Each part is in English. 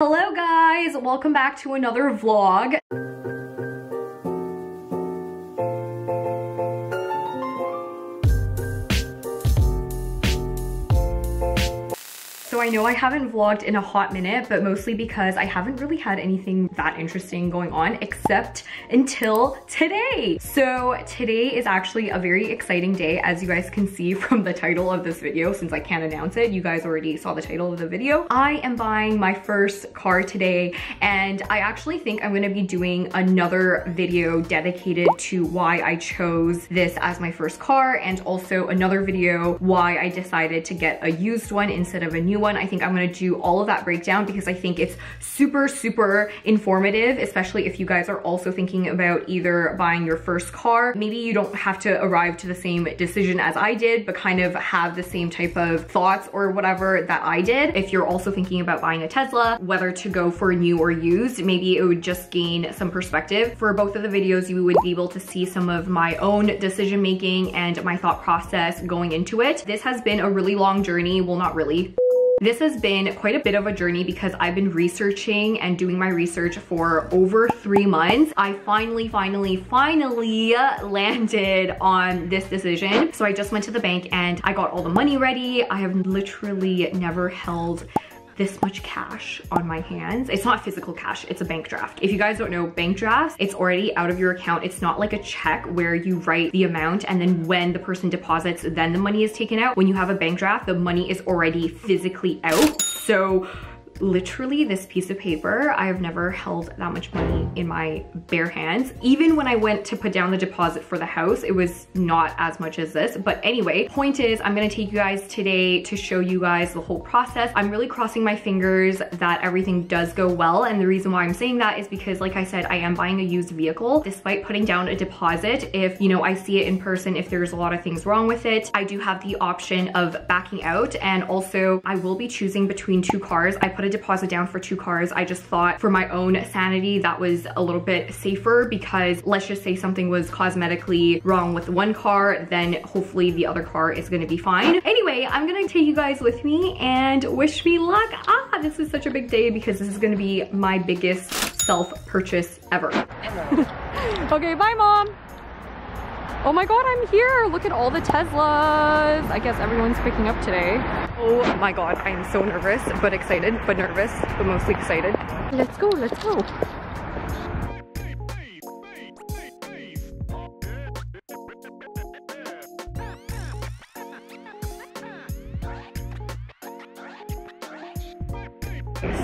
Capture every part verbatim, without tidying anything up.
Hello guys, welcome back to another vlog. So I know I haven't vlogged in a hot minute, but mostly because I haven't really had anything that interesting going on except until today. So today is actually a very exciting day, as you guys can see from the title of this video. Since I can't announce it, you guys already saw the title of the video. I am buying my first car today, and I actually think I'm gonna be doing another video dedicated to why I chose this as my first car, and also another video why I decided to get a used one instead of a new one. I think I'm gonna do all of that breakdown because I think it's super, super informative, especially if you guys are also thinking about either buying your first car. Maybe you don't have to arrive to the same decision as I did, but kind of have the same type of thoughts or whatever that I did. If you're also thinking about buying a Tesla, whether to go for new or used, maybe it would just gain some perspective. For both of the videos, you would be able to see some of my own decision making and my thought process going into it. This has been a really long journey. Well, not really. This has been quite a bit of a journey because I've been researching and doing my research for over three months. I finally, finally, finally landed on this decision. So I just went to the bank and I got all the money ready. I have literally never held this much cash on my hands. It's not physical cash, it's a bank draft. If you guys don't know bank drafts, it's already out of your account. It's not like a check where you write the amount and then when the person deposits, then the money is taken out. When you have a bank draft, the money is already physically out. So literally this piece of paper, I have never held that much money in my bare hands. Even when I went to put down the deposit for the house, it was not as much as this. But anyway, point is, I'm gonna take you guys today to show you guys the whole process. I'm really crossing my fingers that everything does go well. And the reason why I'm saying that is because, like I said, I am buying a used vehicle. Despite putting down a deposit, if you know I see it in person, if there's a lot of things wrong with it, I do have the option of backing out. And also I will be choosing between two cars. I put a deposit down for two cars. I just thought for my own sanity that was a little bit safer, because let's just say something was cosmetically wrong with one car, then hopefully the other car is gonna be fine. Anyway, I'm gonna take you guys with me and wish me luck. Ah, this is such a big day because this is gonna be my biggest self-purchase ever. Okay, bye mom. Oh my god, I'm here. Look at all the Teslas. I guess everyone's picking up today. Oh my god, I am so nervous, but excited, but nervous, but mostly excited. Let's go, let's go.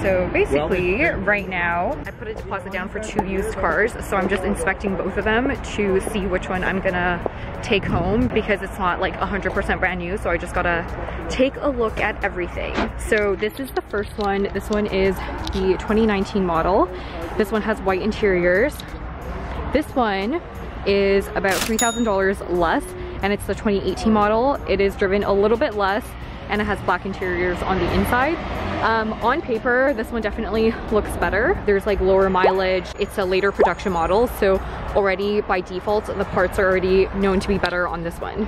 So basically, right now, I put a deposit down for two used cars, so I'm just inspecting both of them to see which one I'm gonna take home, because it's not like one hundred percent brand new, so I just gotta take a look at everything. So this is the first one. This one is the twenty nineteen model. This one has white interiors. This one is about three thousand dollars less, and it's the twenty eighteen model. It is driven a little bit less, and it has black interiors on the inside. Um, on paper, this one definitely looks better. There's like lower mileage. It's a later production model, so already by default, the parts are already known to be better on this one.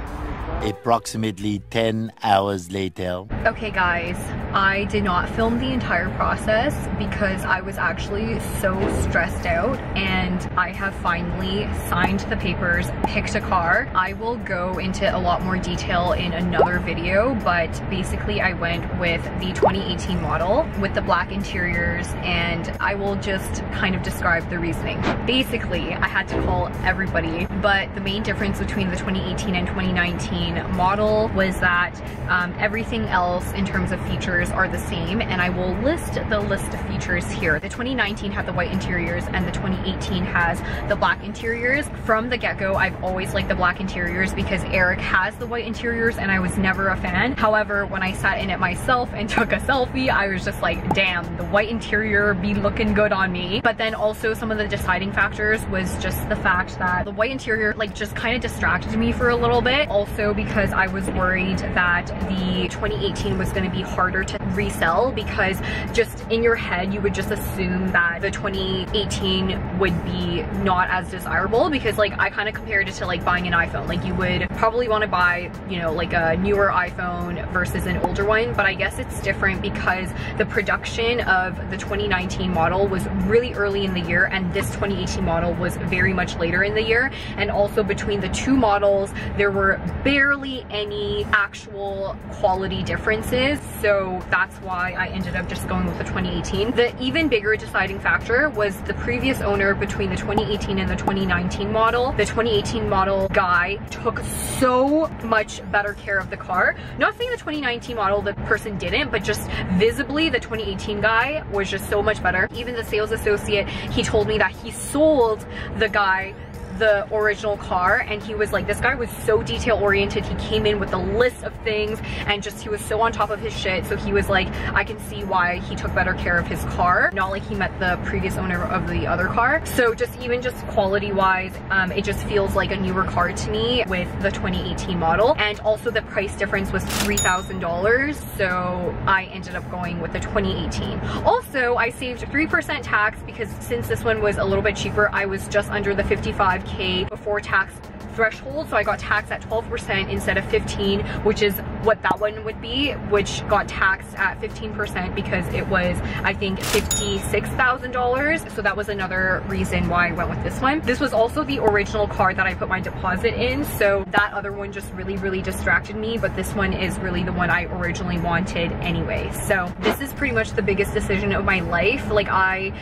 Approximately ten hours later. Okay guys, I did not film the entire process because I was actually so stressed out, and I have finally signed the papers, picked a car. I will go into a lot more detail in another video, but basically I went with the twenty eighteen model with the black interiors, and I will just kind of describe the reasoning. Basically, I had to call everybody, but the main difference between the twenty eighteen and twenty nineteen model was that um, everything else in terms of features are the same, and I will list the list of features here. The twenty nineteen had the white interiors and the twenty eighteen has the black interiors. From the get-go, I've always liked the black interiors because Eric has the white interiors and I was never a fan. However, when I sat in it myself and took a selfie, I was just like, damn, the white interior be looking good on me. But then also some of the deciding factors was just the fact that the white interior like just kind of distracted me for a little bit. Also, because I was worried that the twenty eighteen was going to be harder to resell, because just in your head you would just assume that the twenty eighteen would be not as desirable, because like I kind of compared it to like buying an iPhone. Like you would probably want to buy, you know, like a newer iPhone versus an older one, but I guess it's different because because the production of the twenty nineteen model was really early in the year, and this twenty eighteen model was very much later in the year. And also between the two models, there were barely any actual quality differences. So that's why I ended up just going with the twenty eighteen. The even bigger deciding factor was the previous owner between the twenty eighteen and the twenty nineteen model. The twenty eighteen model guy took so much better care of the car. Not saying the twenty nineteen model, the person didn't, but just visibly the twenty eighteen guy was just so much better. Even the sales associate, he told me that he sold the guy the original car, and he was like, this guy was so detail oriented. He came in with a list of things and just he was so on top of his shit. So he was like, I can see why he took better care of his car, not like he met the previous owner of the other car. So just even just quality wise, um, it just feels like a newer car to me with the twenty eighteen model. And also the price difference was three thousand dollars, so I ended up going with the twenty eighteen. Also, I saved three percent tax because since this one was a little bit cheaper, I was just under the fifty-five K before tax threshold, so I got taxed at twelve percent instead of fifteen, which is what that one would be, which got taxed at fifteen percent because it was, I think, fifty-six thousand dollars. So that was another reason why I went with this one. This was also the original car that I put my deposit in, so that other one just really, really distracted me, but this one is really the one I originally wanted anyway. So this is pretty much the biggest decision of my life. Like, I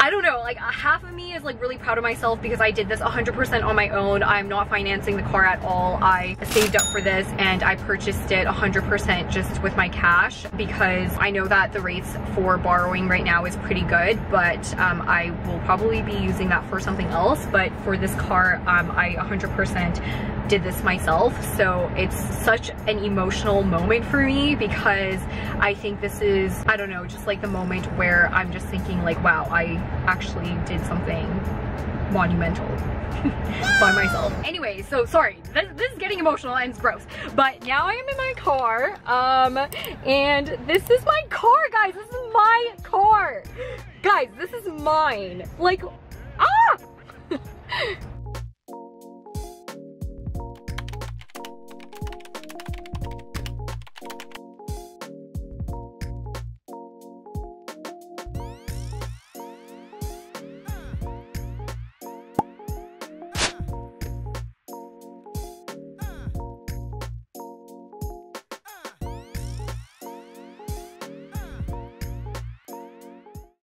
I don't know, like half of me is like really proud of myself because I did this one hundred percent on my own. I'm not financing the car at all. I saved up for this and I purchased it one hundred percent just with my cash because I know that the rates for borrowing right now is pretty good, but um, I will probably be using that for something else. But for this car, um, I one hundred percent did this myself. So it's such an emotional moment for me because I think this is, I don't know, just like the moment where I'm just thinking like, wow, I actually did something monumental by myself. Anyway, so sorry, this, this is getting emotional and it's gross, but now I am in my car, um, and this is my car, guys. This is my car, guys. This is mine. Like, ah!